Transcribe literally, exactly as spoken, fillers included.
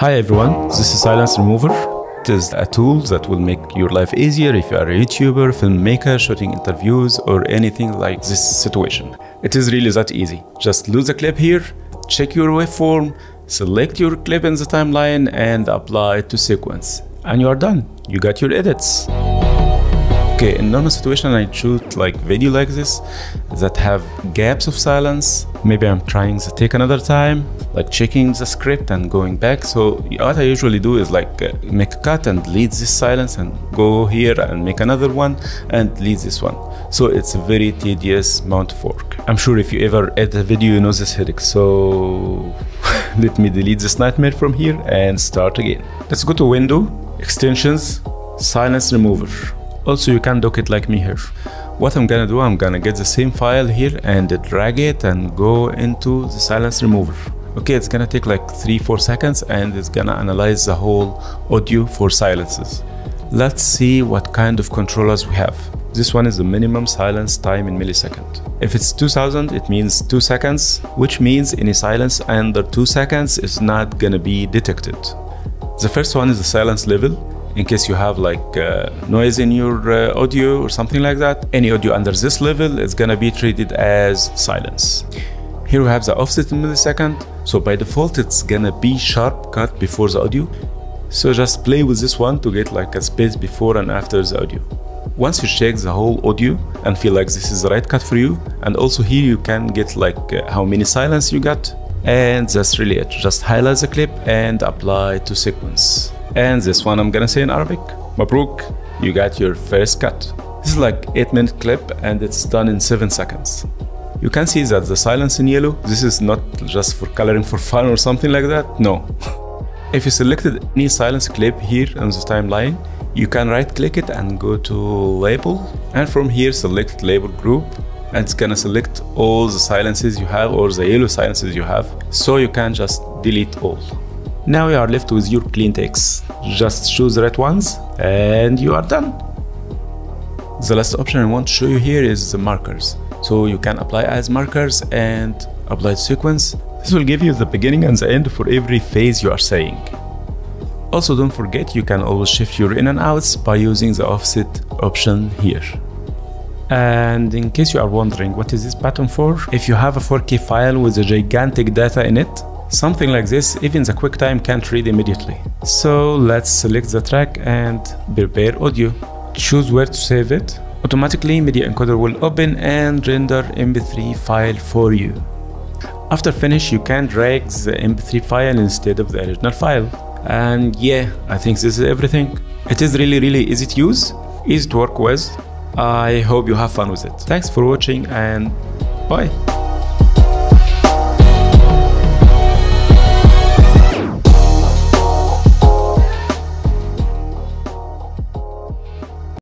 Hi everyone, this is Silence Remover. It is a tool that will make your life easier if you are a YouTuber, filmmaker, shooting interviews or anything like this situation. It is really that easy. Just load the clip here, check your waveform, select your clip in the timeline and apply it to sequence. And you are done. You got your edits. Okay, in normal situation I shoot like video like this that have gaps of silence. Maybe I'm trying to take another time, like checking the script and going back. So what I usually do is like make a cut and leave this silence and go here and make another one and leave this one. So it's a very tedious amount of work. I'm sure if you ever edit a video you know this headache. So let me delete this nightmare from here and start again. Let's go to Window, Extensions, Silence Remover. Also, you can dock it like me here. What I'm gonna do, I'm gonna get the same file here and drag it and go into the silence remover. Okay, it's gonna take like three four seconds and it's gonna analyze the whole audio for silences. Let's see what kind of controllers we have. This one is the minimum silence time in milliseconds. If it's two thousand, it means two seconds, which means any silence under two seconds is not gonna be detected. The first one is the silence level. In case you have like uh, noise in your uh, audio or something like that, any audio under this level is gonna be treated as silence. Here we have the offset in millisecond, so by default it's gonna be sharp cut before the audio. So just play with this one to get like a space before and after the audio. Once you check the whole audio and feel like this is the right cut for you, and also here you can get like uh, how many silence you got, and that's really it. Just highlight the clip and apply to sequence. And this one I'm gonna say in Arabic. Mabrouk, you got your first cut. This is like eight minute clip and it's done in seven seconds. You can see that the silence in yellow, this is not just for coloring for fun or something like that, no. If you selected any silence clip here on the timeline, you can right click it and go to label. And from here select label group. And it's gonna select all the silences you have or the yellow silences you have. So you can just delete all. Now you are left with your clean takes. Just choose the right ones and you are done. The last option I want to show you here is the markers. So you can apply as markers and apply sequence. This will give you the beginning and the end for every phase you are saying. Also don't forget you can always shift your in and outs by using the offset option here. And in case you are wondering what is this button for, if you have a four K file with a gigantic data in it, something like this, even the QuickTime can't read immediately. So let's select the track and prepare audio. Choose where to save it. Automatically, Media Encoder will open and render M P three file for you. After finish, you can drag the M P three file instead of the original file. And yeah, I think this is everything. It is really, really easy to use, easy to work with. I hope you have fun with it. Thanks for watching and bye.